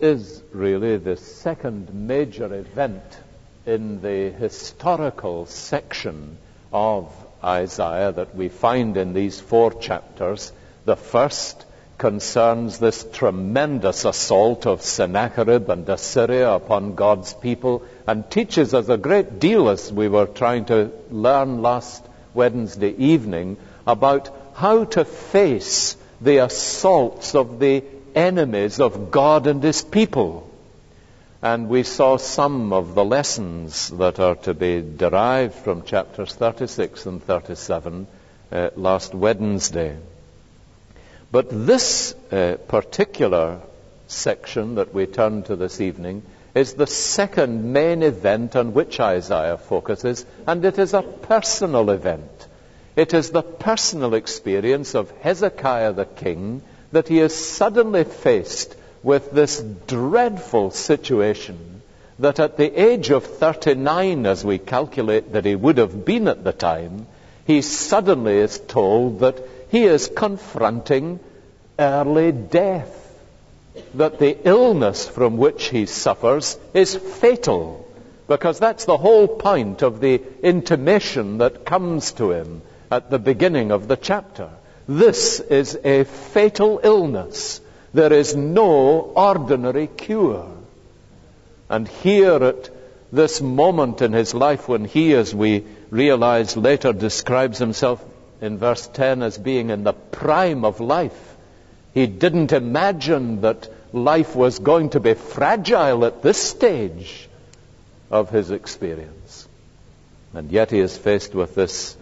is really the second major event in the historical section of Isaiah that we find in these four chapters. The first concerns this tremendous assault of Sennacherib and Assyria upon God's people, and teaches us a great deal, as we were trying to learn last Wednesday evening, about how to face the assaults of the enemies of God and his people. And we saw some of the lessons that are to be derived from chapters 36 and 37 last Wednesday. But this particular section that we turn to this evening is the second main event on which Isaiah focuses, and it is a personal event. It is the personal experience of Hezekiah the king that he is suddenly faced with this dreadful situation that at the age of 39, as we calculate that he would have been at the time, he suddenly is told that he is confronting early death, that the illness from which he suffers is fatal, because that's the whole point of the intimation that comes to him at the beginning of the chapter. This is a fatal illness. There is no ordinary cure. And here at this moment in his life when he, as we realize later, describes himself in verse 10 as being in the prime of life, he didn't imagine that life was going to be fragile at this stage of his experience. And yet he is faced with this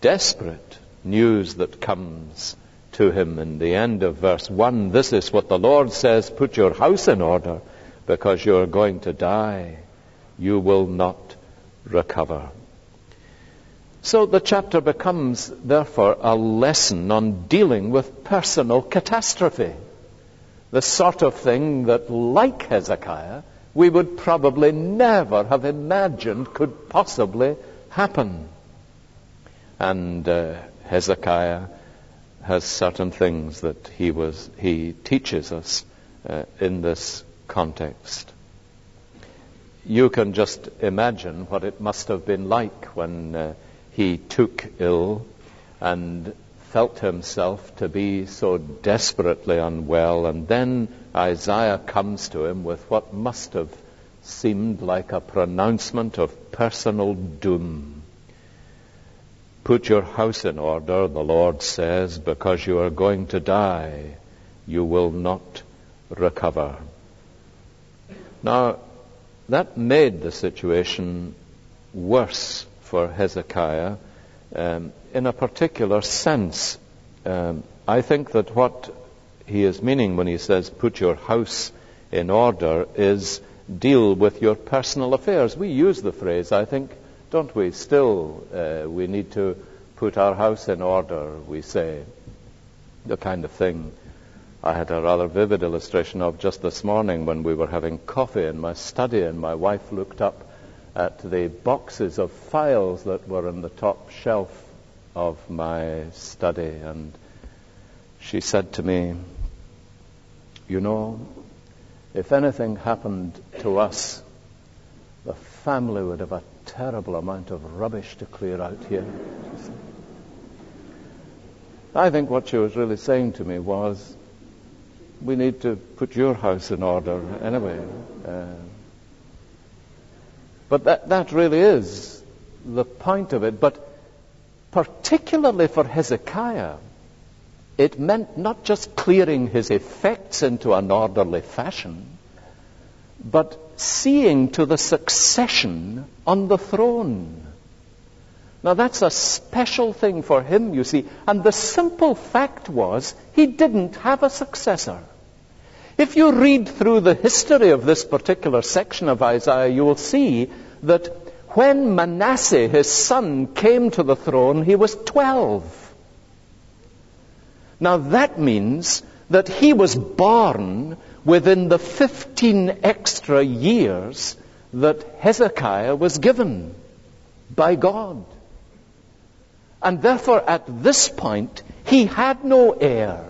desperate news that comes to him in the end of verse 1. This is what the Lord says, put your house in order, because you are going to die. You will not recover. So the chapter becomes, therefore, a lesson on dealing with personal catastrophe, the sort of thing that, like Hezekiah, we would probably never have imagined could possibly happen. And Hezekiah has certain things that he teaches us in this context. You can just imagine what it must have been like when he took ill and felt himself to be so desperately unwell. And then Isaiah comes to him with what must have seemed like a pronouncement of personal doom. Put your house in order, the Lord says, because you are going to die. You will not recover. Now, that made the situation worse for Hezekiah in a particular sense. I think that what he is meaning when he says, put your house in order, is deal with your personal affairs. We use the phrase, I think, don't we? Still, we need to put our house in order, we say. The kind of thing I had a rather vivid illustration of just this morning when we were having coffee in my study, and my wife looked up at the boxes of files that were on the top shelf of my study, and she said to me, you know, if anything happened to us, the family would have a terrible amount of rubbish to clear out here. I think what she was really saying to me was, we need to put your house in order anyway. But that really is the point of it. But particularly for Hezekiah, it meant not just clearing his effects into an orderly fashion, but seeing to the succession on the throne. Now that's a special thing for him, you see. And the simple fact was, he didn't have a successor. If you read through the history of this particular section of Isaiah, you will see that when Manasseh, his son, came to the throne, he was 12. Now that means that he was born within the 15 extra years that Hezekiah was given by God. And therefore, at this point, he had no heir.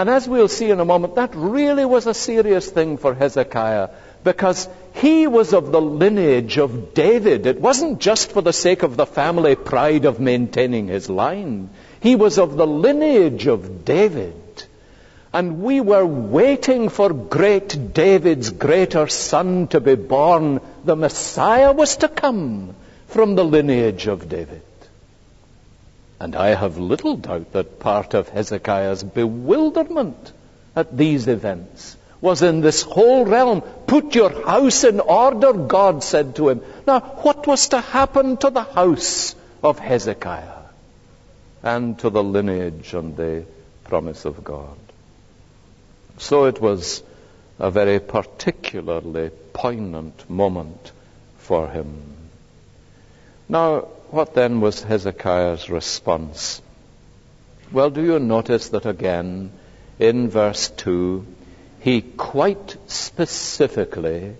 And as we'll see in a moment, that really was a serious thing for Hezekiah, because he was of the lineage of David. It wasn't just for the sake of the family pride of maintaining his line. He was of the lineage of David. And we were waiting for great David's greater son to be born. The Messiah was to come from the lineage of David. And I have little doubt that part of Hezekiah's bewilderment at these events was in this whole realm. Put your house in order, God said to him. Now, what was to happen to the house of Hezekiah and to the lineage and the promise of God? So it was a very particularly poignant moment for him. Now, what then was Hezekiah's response? Well, do you notice that again in verse 2, he quite specifically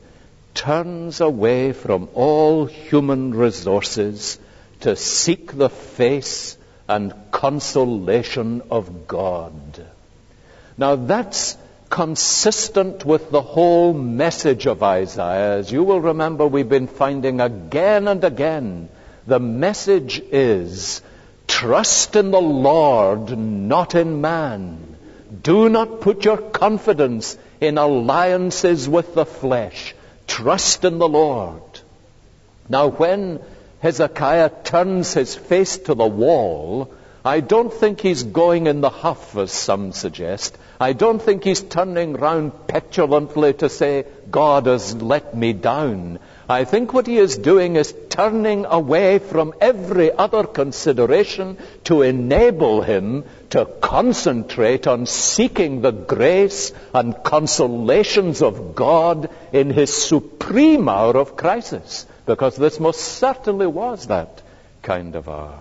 turns away from all human resources to seek the face and consolation of God. Now, that's consistent with the whole message of Isaiah. As you will remember, we've been finding again and again, the message is, trust in the Lord, not in man. Do not put your confidence in alliances with the flesh. Trust in the Lord. Now, when Hezekiah turns his face to the wall, I don't think he's going in the huff, as some suggest. I don't think he's turning round petulantly to say, God has let me down. I think what he is doing is turning away from every other consideration to enable him to concentrate on seeking the grace and consolations of God in his supreme hour of crisis, because this most certainly was that kind of hour.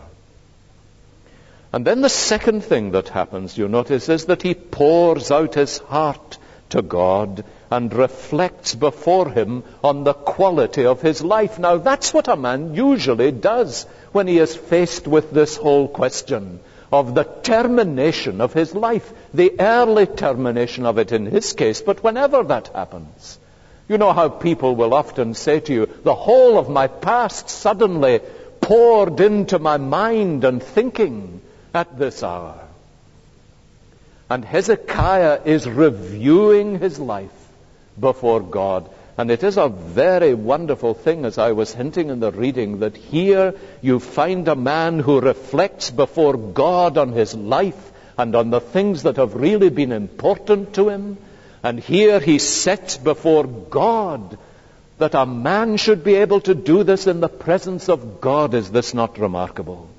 And then the second thing that happens, you notice, is that he pours out his heart to God and reflects before him on the quality of his life. Now, that's what a man usually does when he is faced with this whole question of the termination of his life, the early termination of it in his case. But whenever that happens, you know how people will often say to you, the whole of my past suddenly poured into my mind and thinking at this hour. And Hezekiah is reviewing his life before God. And it is a very wonderful thing, as I was hinting in the reading, that here you find a man who reflects before God on his life and on the things that have really been important to him. And here he sets before God that a man should be able to do this in the presence of God. Is this not remarkable?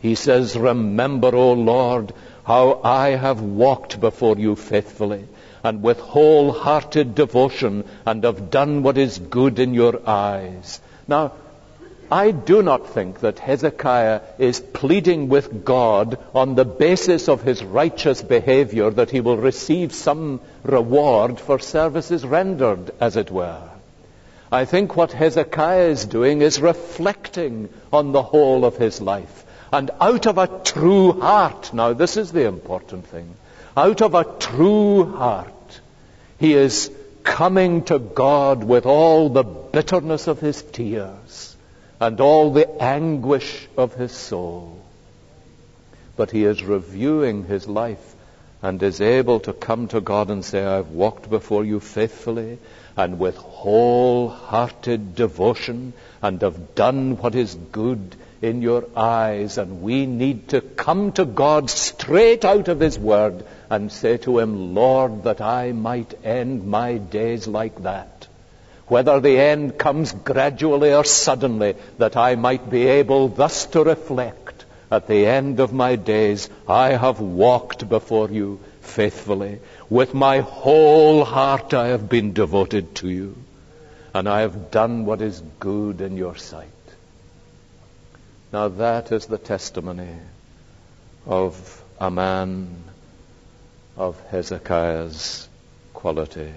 He says, remember, O Lord, how I have walked before you faithfully and with wholehearted devotion, and have done what is good in your eyes. Now, I do not think that Hezekiah is pleading with God on the basis of his righteous behavior that he will receive some reward for services rendered, as it were. I think what Hezekiah is doing is reflecting on the whole of his life. And out of a true heart, now this is the important thing, out of a true heart, he is coming to God with all the bitterness of his tears and all the anguish of his soul. But he is reviewing his life and is able to come to God and say, I've walked before you faithfully and with wholehearted devotion, and have done what is good in your eyes. And we need to come to God straight out of his word and say to him, Lord, that I might end my days like that, whether the end comes gradually or suddenly, that I might be able thus to reflect, at the end of my days I have walked before you faithfully, with my whole heart I have been devoted to you, and I have done what is good in your sight. Now that is the testimony of a man of Hezekiah's quality.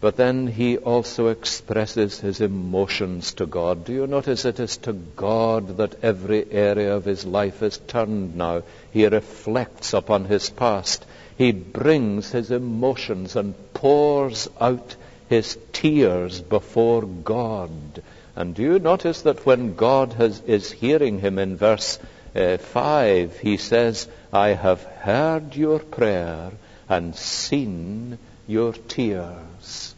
But then he also expresses his emotions to God. Do you notice it is to God that every area of his life is turned now? He reflects upon his past. He brings his emotions and pours out his tears before God. And do you notice that when God is hearing him in verse 5, he says, I have heard your prayer and seen your tears.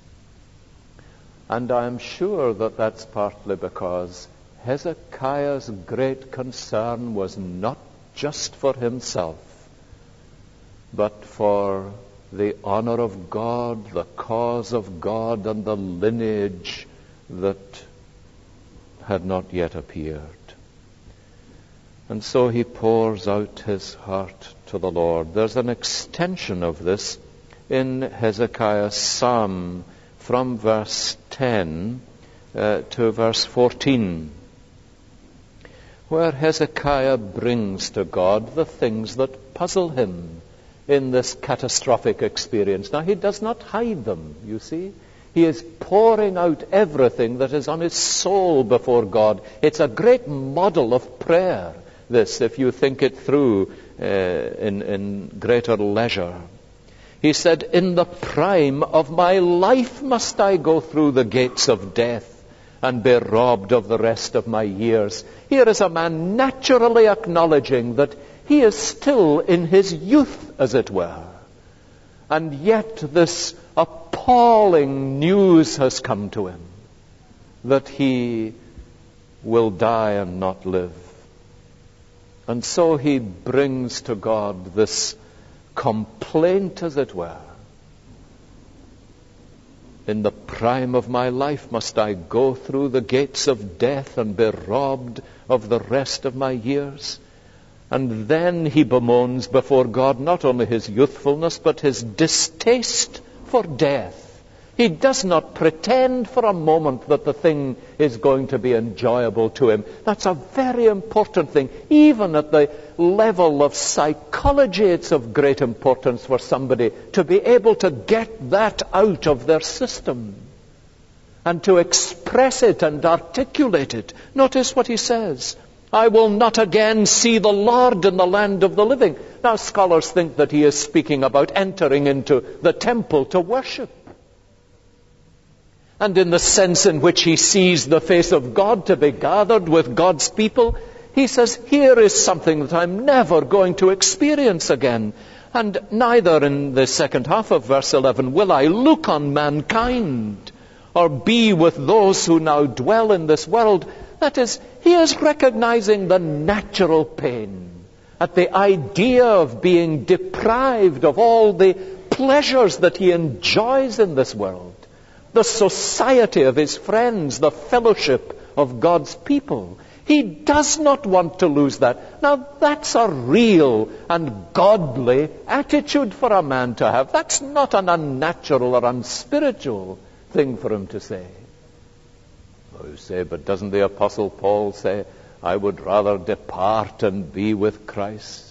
And I'm sure that that's partly because Hezekiah's great concern was not just for himself, but for the honor of God, the cause of God, and the lineage that had not yet appeared. And so he pours out his heart to the Lord. There's an extension of this in Hezekiah's psalm from verse 10 to verse 14, where Hezekiah brings to God the things that puzzle him in this catastrophic experience. Now, he does not hide them, you see. He is pouring out everything that is on his soul before God. It's a great model of prayer, this, if you think it through in greater leisure. He said, in the prime of my life must I go through the gates of death and be robbed of the rest of my years. Here is a man naturally acknowledging that he is still in his youth, as it were. And yet this appalling news has come to him that he will die and not live. And so he brings to God this complaint, as it were. In the prime of my life must I go through the gates of death and be robbed of the rest of my years. And then he bemoans before God not only his youthfulness, but his distaste for death. He does not pretend for a moment that the thing is going to be enjoyable to him. That's a very important thing. Even at the level of psychology, it's of great importance for somebody to be able to get that out of their system and to express it and articulate it. Notice what he says. I will not again see the Lord in the land of the living. Now, scholars think that he is speaking about entering into the temple to worship. And in the sense in which he sees the face of God to be gathered with God's people, he says, here is something that I'm never going to experience again. And neither in the second half of verse 11 will I look on mankind or be with those who now dwell in this world. That is, he is recognizing the natural pain at the idea of being deprived of all the pleasures that he enjoys in this world. The society of his friends, the fellowship of God's people. He does not want to lose that. Now, that's a real and godly attitude for a man to have. That's not an unnatural or unspiritual thing for him to say. Oh, you say, but doesn't the Apostle Paul say, I would rather depart and be with Christ?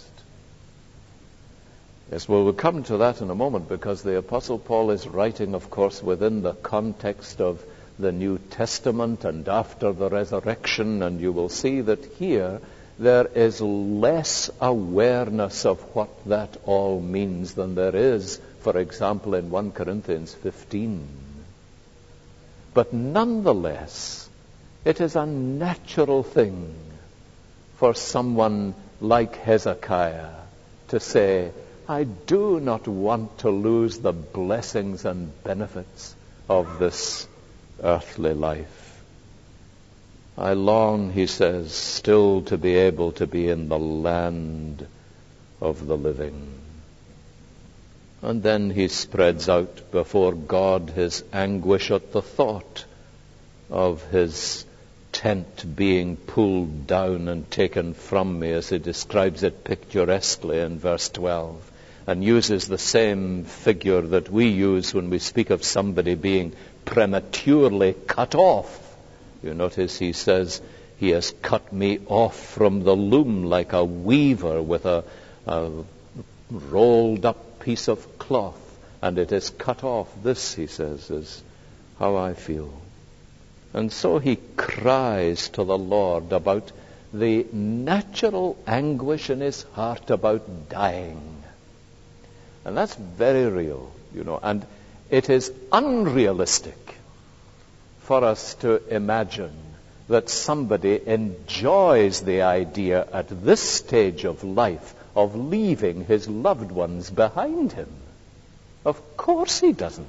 Yes, well, we'll come to that in a moment, because the Apostle Paul is writing, of course, within the context of the New Testament and after the resurrection, and you will see that here there is less awareness of what that all means than there is, for example, in 1 Corinthians 15. But nonetheless, it is a natural thing for someone like Hezekiah to say, I do not want to lose the blessings and benefits of this earthly life. I long, he says, still to be able to be in the land of the living. And then he spreads out before God his anguish at the thought of his tent being pulled down and taken from me, as he describes it picturesquely in verse 12. And uses the same figure that we use when we speak of somebody being prematurely cut off. You notice he says, he has cut me off from the loom like a weaver with a rolled up piece of cloth. and it is cut off. This, he says, is how I feel. And so he cries to the Lord about the natural anguish in his heart about dying. And that's very real, you know, and it is unrealistic for us to imagine that somebody enjoys the idea at this stage of life of leaving his loved ones behind him. Of course he doesn't.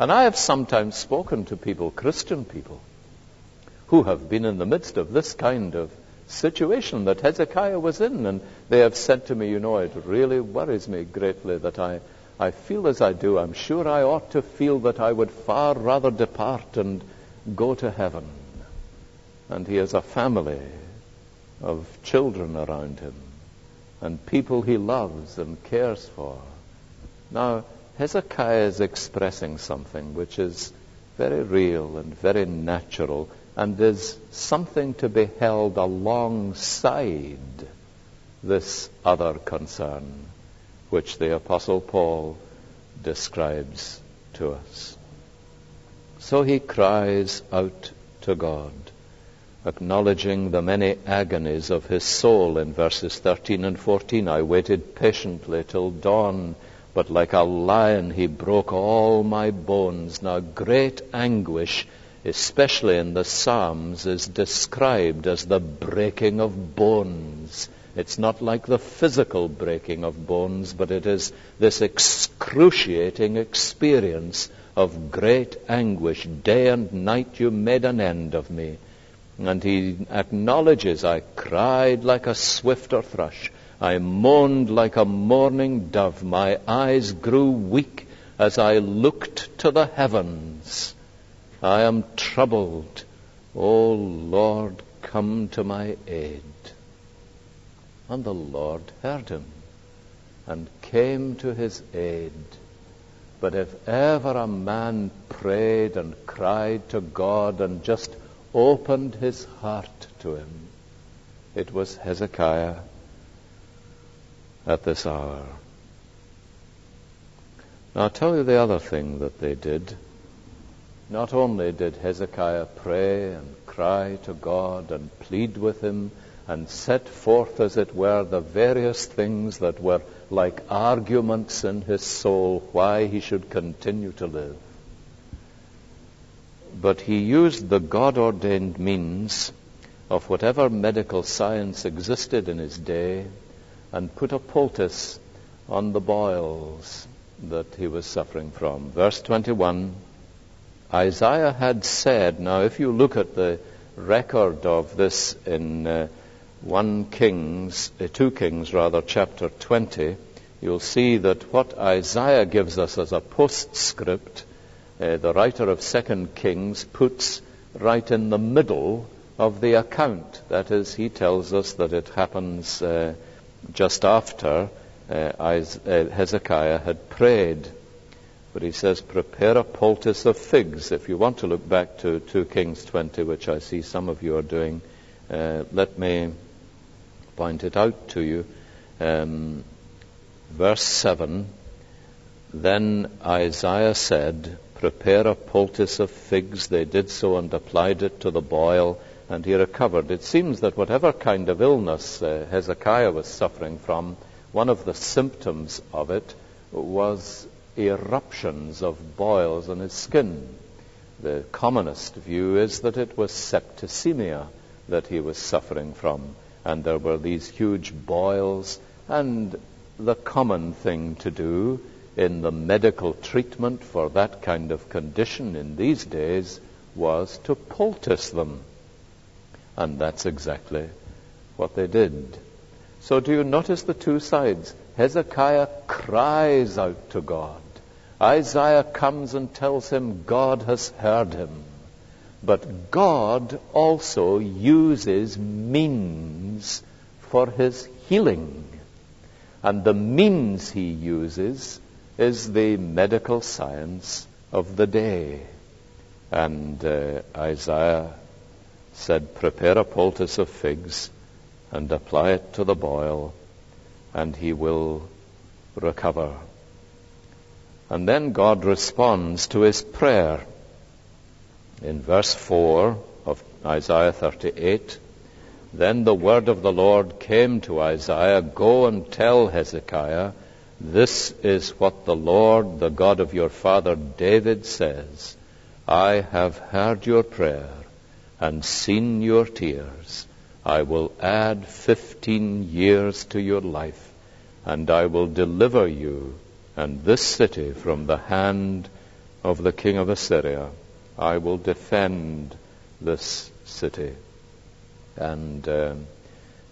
And I have sometimes spoken to people, Christian people, who have been in the midst of this kind of situation that Hezekiah was in, and they have said to me, you know, it really worries me greatly that I feel as I do. I'm sure I ought to feel that I would far rather depart and go to heaven. And he has a family of children around him and people he loves and cares for. Now, Hezekiah is expressing something which is very real and very natural and is something to be held alongside this other concern which the Apostle Paul describes to us. So he cries out to God, acknowledging the many agonies of his soul in verses 13 and 14. I waited patiently till dawn, but like a lion he broke all my bones. Now great anguish, especially in the Psalms, is described as the breaking of bones. It's not like the physical breaking of bones, but it is this excruciating experience of great anguish. Day and night you made an end of me. And he acknowledges, I cried like a swifter thrush. I moaned like a mourning dove. My eyes grew weak as I looked to the heavens. I am troubled. O Lord, come to my aid. And the Lord heard him and came to his aid. But if ever a man prayed and cried to God and just opened his heart to him, it was Hezekiah at this hour. Now I'll tell you the other thing that they did. Not only did Hezekiah pray and cry to God and plead with him and set forth, as it were, the various things that were like arguments in his soul why he should continue to live, but he used the God-ordained means of whatever medical science existed in his day and put a poultice on the boils that he was suffering from. Verse 21, Isaiah had said, now if you look at the record of this in 2 Kings, chapter 20, you'll see that what Isaiah gives us as a postscript, the writer of 2 Kings puts right in the middle of the account. That is, he tells us that it happens just after Hezekiah had prayed. But he says, prepare a poultice of figs. If you want to look back to 2 Kings 20, which I see some of you are doing, let me point it out to you. Verse 7, then Isaiah said, prepare a poultice of figs. They did so and applied it to the boil, and he recovered. It seems that whatever kind of illness Hezekiah was suffering from, one of the symptoms of it was eruptions of boils on his skin. The commonest view is that it was septicemia that he was suffering from, and there were these huge boils. And the common thing to do in the medical treatment for that kind of condition in these days was to poultice them. And that's exactly what they did. So do you notice the two sides? Hezekiah cries out to God. Isaiah comes and tells him God has heard him. But God also uses means for his healing. And the means he uses is the medical science of the day. And Isaiah said, prepare a poultice of figs and apply it to the boil, and he will recover. And then God responds to his prayer. In verse 4 of Isaiah 38, "Then the word of the Lord came to Isaiah, Go and tell Hezekiah, this is what the Lord, the God of your father David says, I have heard your prayer and seen your tears. I will add 15 years to your life, and I will deliver you and this city from the hand of the king of Assyria. I will defend this city." And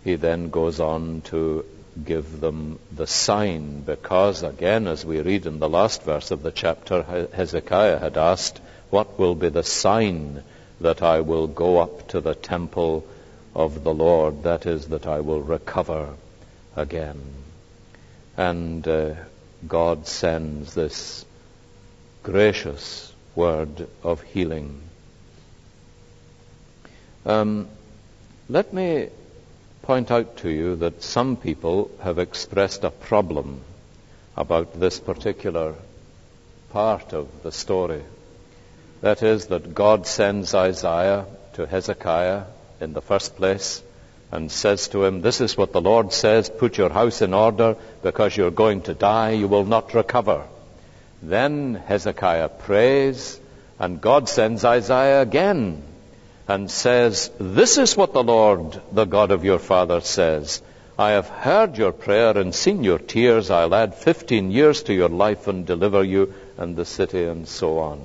he then goes on to give them the sign, because again, as we read in the last verse of the chapter, Hezekiah had asked, "What will be the sign that I will go up to the temple of the Lord?" That is, that I will recover again. And God sends this gracious word of healing. Let me point out to you that some people have expressed a problem about this particular part of the story. That is, that God sends Isaiah to Hezekiah in the first place and says to him, "This is what the Lord says, put your house in order because you're going to die, you will not recover." Then Hezekiah prays, and God sends Isaiah again and says, "This is what the Lord, the God of your father says, I have heard your prayer and seen your tears. I'll add 15 years to your life and deliver you and the city," and so on.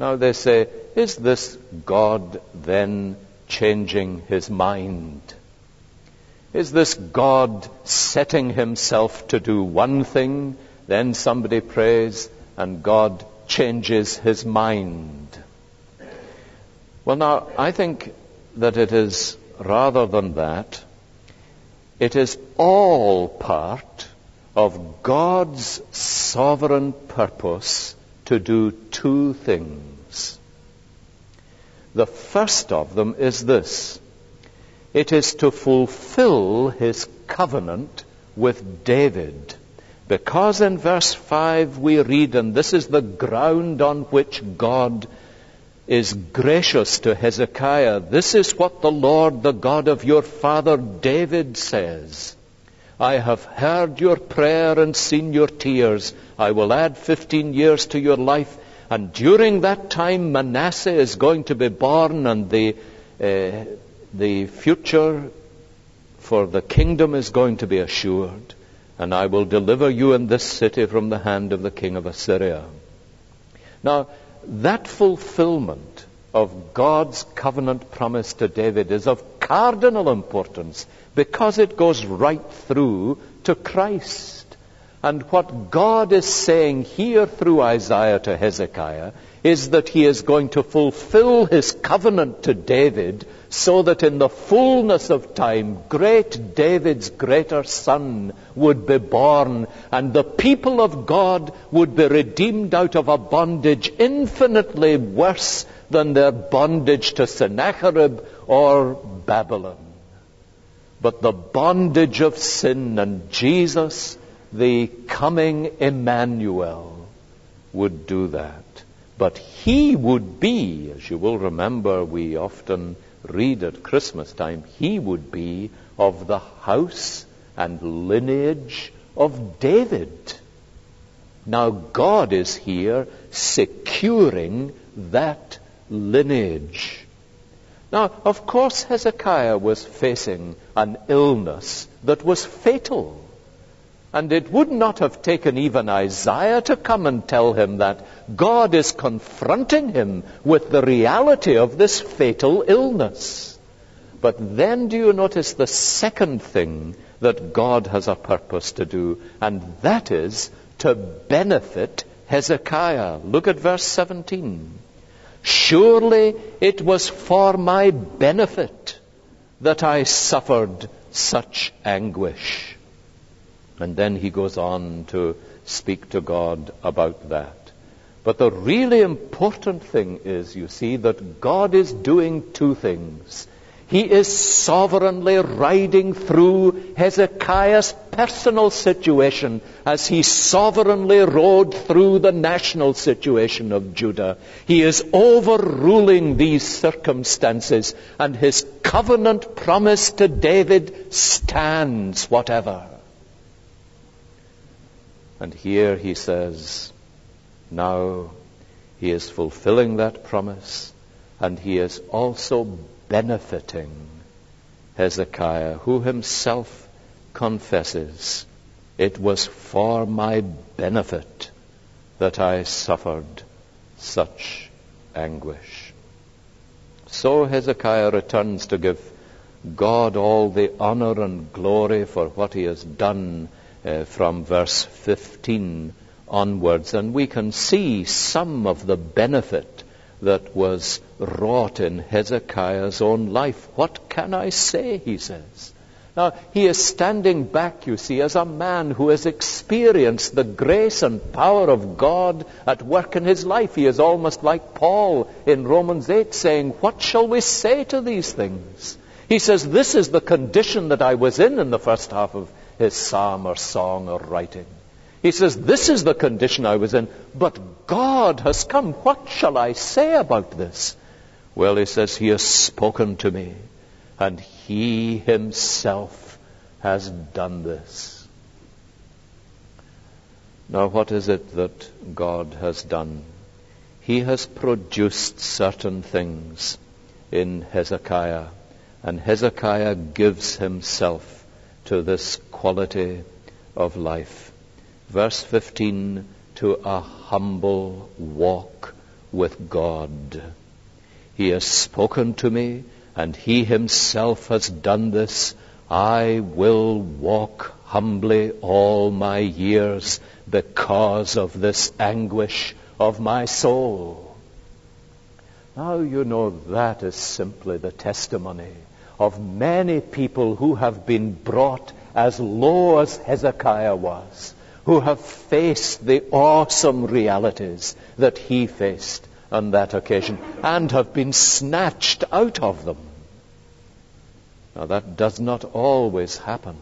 Now they say, is this God then changing his mind? Is this God setting himself to do one thing, then somebody prays, and God changes his mind? Well, now, I think that it is rather than that. It is all part of God's sovereign purpose to do two things. The first of them is this. It is to fulfill his covenant with David. Because in verse 5 we read, and this is the ground on which God is gracious to Hezekiah, "This is what the Lord, the God of your father David says. I have heard your prayer and seen your tears. I will add 15 years to your life." And during that time, Manasseh is going to be born, and the future for the kingdom is going to be assured. "And I will deliver you and this city from the hand of the king of Assyria." Now, that fulfillment of God's covenant promise to David is of cardinal importance, because it goes right through to Christ. And what God is saying here through Isaiah to Hezekiah is that he is going to fulfill his covenant to David, so that in the fullness of time, great David's greater son would be born, and the people of God would be redeemed out of a bondage infinitely worse than their bondage to Sennacherib or Babylon. But the bondage of sin, and Jesus, the coming Emmanuel, would do that. But he would be, as you will remember, we often read at Christmas time, he would be of the house and lineage of David. Now God is here securing that lineage. Now, of course, Hezekiah was facing an illness that was fatal. And it would not have taken even Isaiah to come and tell him that. God is confronting him with the reality of this fatal illness. But then do you notice the second thing that God has a purpose to do? And that is to benefit Hezekiah. Look at verse 17. "Surely it was for my benefit that I suffered such anguish." And then he goes on to speak to God about that. But the really important thing is, you see, that God is doing two things. He is sovereignly riding through Hezekiah's personal situation as he sovereignly rode through the national situation of Judah. He is overruling these circumstances, and his covenant promise to David stands whatever. And here he says, now he is fulfilling that promise, and he is also benefiting Hezekiah, who himself confesses, it was for my benefit that I suffered such anguish. So Hezekiah returns to give God all the honor and glory for what he has done from verse 15 onwards, and we can see some of the benefit that was wrought in Hezekiah's own life. What can I say, he says. Now, he is standing back, you see, as a man who has experienced the grace and power of God at work in his life. He is almost like Paul in Romans 8 saying, what shall we say to these things? He says, this is the condition that I was in the first half of his psalm or song or writing. He says, this is the condition I was in, but God has come. What shall I say about this? Well, he says, he has spoken to me, and he himself has done this. Now, what is it that God has done? He has produced certain things in Hezekiah, and Hezekiah gives himself to this quality of life. Verse 15, to a humble walk with God. He has spoken to me, and he himself has done this. I will walk humbly all my years because of this anguish of my soul. Now you know that is simply the testimony of many people who have been brought as low as Hezekiah was, who have faced the awesome realities that he faced on that occasion and have been snatched out of them. Now that does not always happen,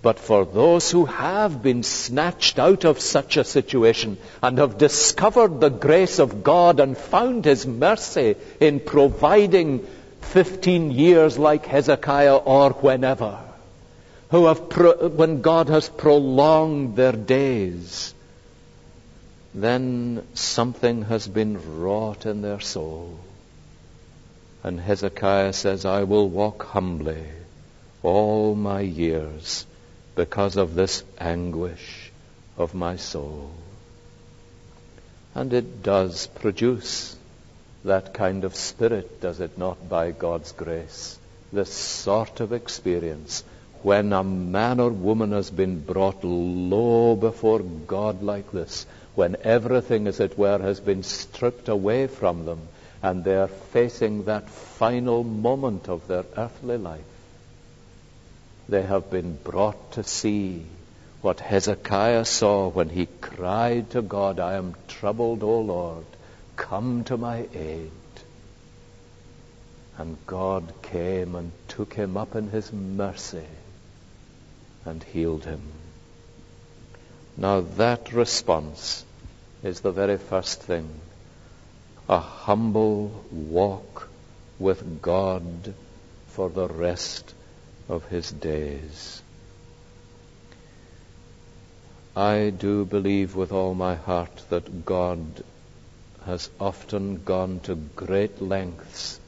but for those who have been snatched out of such a situation and have discovered the grace of God and found his mercy in providing 15 years like Hezekiah or whenever, who have when God has prolonged their days, then something has been wrought in their soul. And Hezekiah says, I will walk humbly all my years because of this anguish of my soul. And it does produce that kind of spirit, does it not, by God's grace? This sort of experience, when a man or woman has been brought low before God like this, when everything, as it were, has been stripped away from them, and they are facing that final moment of their earthly life, they have been brought to see what Hezekiah saw when he cried to God, I am troubled, O Lord, come to my aid. And God came and took him up in his mercy and healed him. Now that response is the very first thing. A humble walk with God for the rest of his days. I do believe with all my heart that God has often gone to great lengths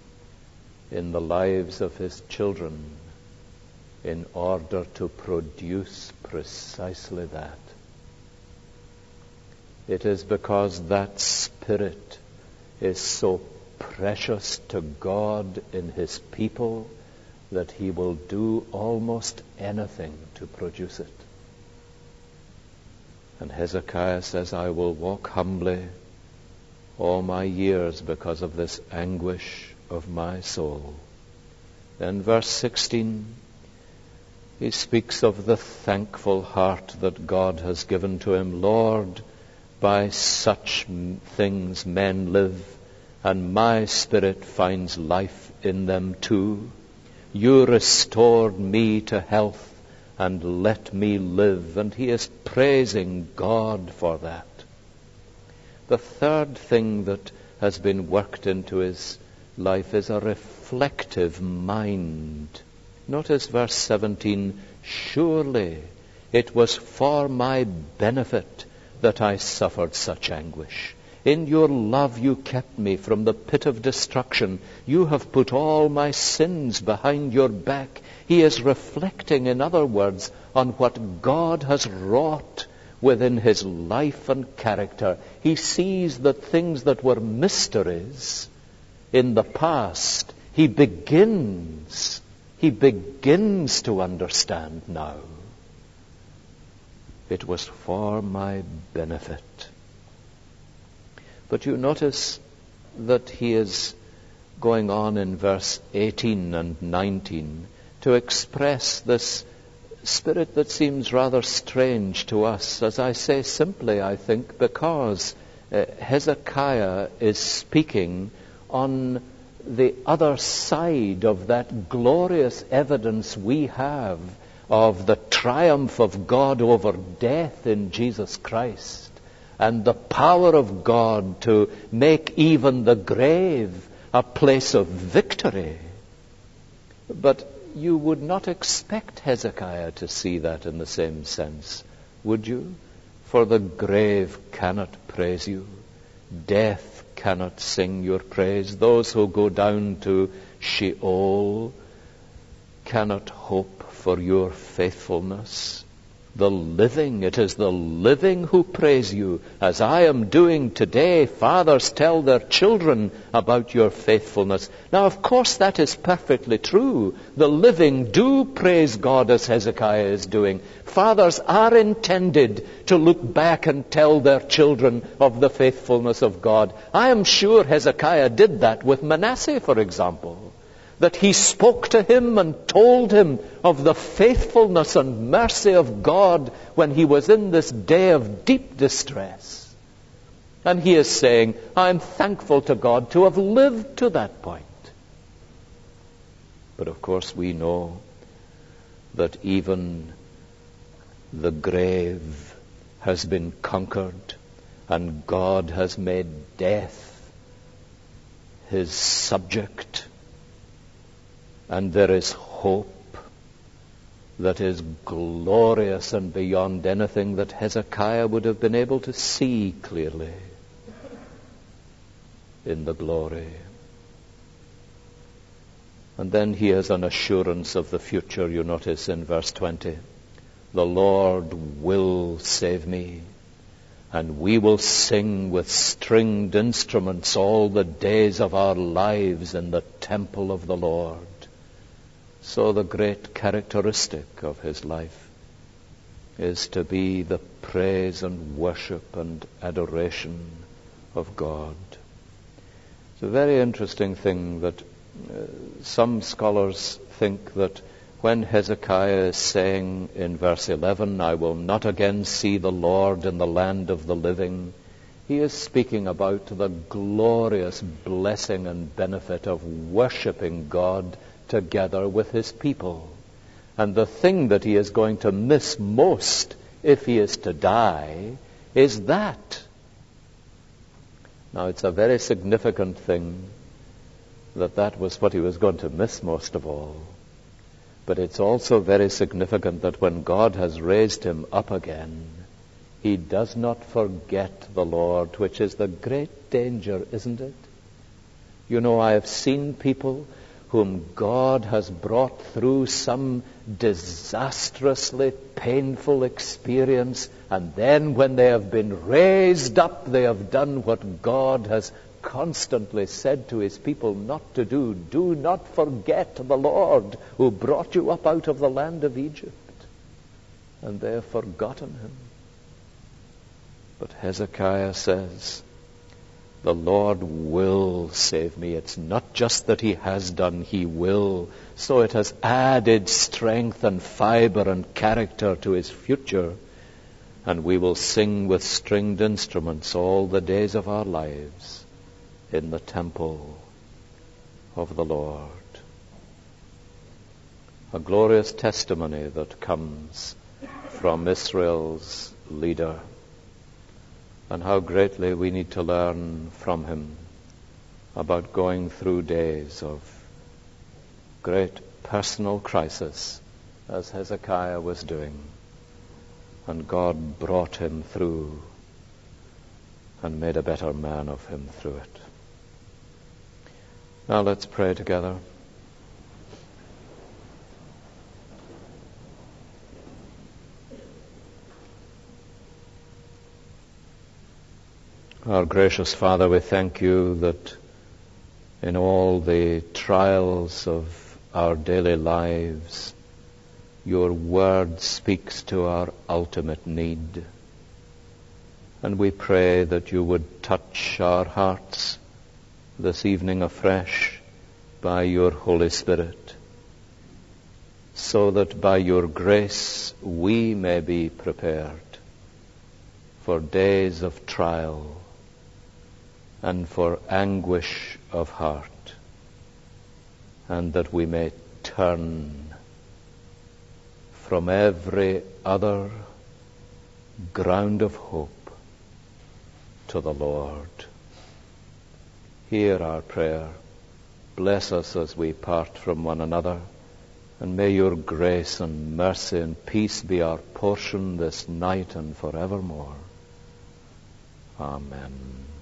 in the lives of his children in order to produce precisely that. It is because that spirit is so precious to God in his people that he will do almost anything to produce it. And Hezekiah says, I will walk humbly all my years because of this anguish of my soul. Then verse 16, he speaks of the thankful heart that God has given to him. Lord, by such things men live, and my spirit finds life in them too. You restored me to health and let me live. And he is praising God for that. The third thing that has been worked into his life is a reflective mind. Notice verse 17, surely it was for my benefit that I suffered such anguish. In your love you kept me from the pit of destruction. You have put all my sins behind your back. He is reflecting, in other words, on what God has wrought within his life and character. He sees that things that were mysteries in the past, he begins to understand now. It was for my benefit. But you notice that he is going on in verse 18 and 19 to express this spirit that seems rather strange to us. As I say simply, I think, because Hezekiah is speaking on the other side of that glorious evidence we have of the triumph of God over death in Jesus Christ, and the power of God to make even the grave a place of victory. But you would not expect Hezekiah to see that in the same sense, would you? For the grave cannot praise you. Death cannot sing your praise. Those who go down to Sheol cannot hope for your faithfulness. The living, it is the living who praise you, as I am doing today. Fathers tell their children about your faithfulness. Now, of course, that is perfectly true. The living do praise God as Hezekiah is doing. Fathers are intended to look back and tell their children of the faithfulness of God. I am sure Hezekiah did that with Manasseh, for example, that he spoke to him and told him of the faithfulness and mercy of God when he was in this day of deep distress. And he is saying, I'm thankful to God to have lived to that point. But of course we know that even the grave has been conquered, and God has made death his subject. And there is hope that is glorious and beyond anything that Hezekiah would have been able to see clearly in the glory. And then he has an assurance of the future, you notice in verse 20. The Lord will save me, and we will sing with stringed instruments all the days of our lives in the temple of the Lord. So the great characteristic of his life is to be the praise and worship and adoration of God. It's a very interesting thing that some scholars think that when Hezekiah is saying in verse 11, I will not again see the Lord in the land of the living, he is speaking about the glorious blessing and benefit of worshiping God together with his people. And the thing that he is going to miss most if he is to die is that. Now, it's a very significant thing that that was what he was going to miss most of all. But it's also very significant that when God has raised him up again, he does not forget the Lord, which is the great danger, isn't it? You know, I have seen people whom God has brought through some disastrously painful experience, and then when they have been raised up, they have done what God has constantly said to his people not to do. Do not forget the Lord who brought you up out of the land of Egypt. And they have forgotten him. But Hezekiah says, the Lord will save me. It's not just that he has done, he will. So it has added strength and fiber and character to his future. And we will sing with stringed instruments all the days of our lives in the temple of the Lord. a glorious testimony that comes from Israel's leader, and how greatly we need to learn from him about going through days of great personal crisis, as Hezekiah was doing. And God brought him through and made a better man of him through it. Now let's pray together. Our gracious Father, we thank you that in all the trials of our daily lives, your word speaks to our ultimate need. And we pray that you would touch our hearts this evening afresh by your Holy Spirit, so that by your grace we may be prepared for days of trial and for anguish of heart, and that we may turn from every other ground of hope to the Lord. Hear our prayer. Bless us as we part from one another, and may your grace and mercy and peace be our portion this night and forevermore. Amen.